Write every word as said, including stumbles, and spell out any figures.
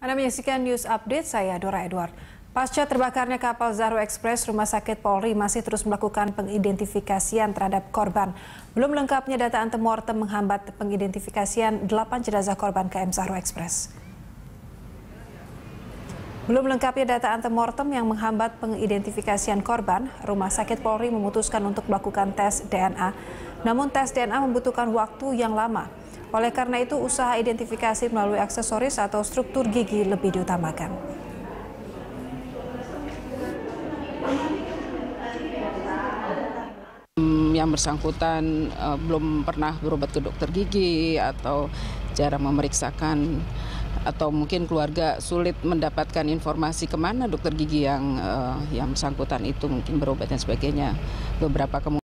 Anda menyaksikan news update, saya Dora Edward. Pasca terbakarnya kapal Zahro Express, Rumah Sakit Polri masih terus melakukan pengidentifikasian terhadap korban. Belum lengkapnya data antemortem menghambat pengidentifikasian delapan jenazah korban K M Zahro Express. Belum lengkapnya data antemortem yang menghambat pengidentifikasian korban, Rumah Sakit Polri memutuskan untuk melakukan tes D N A. Namun tes D N A membutuhkan waktu yang lama. Oleh karena itu, usaha identifikasi melalui aksesoris atau struktur gigi lebih diutamakan. Yang bersangkutan uh, belum pernah berobat ke dokter gigi atau jarang memeriksakan, atau mungkin keluarga sulit mendapatkan informasi kemana dokter gigi yang uh, yang bersangkutan itu mungkin berobat dan sebagainya. Beberapa kemungkinan.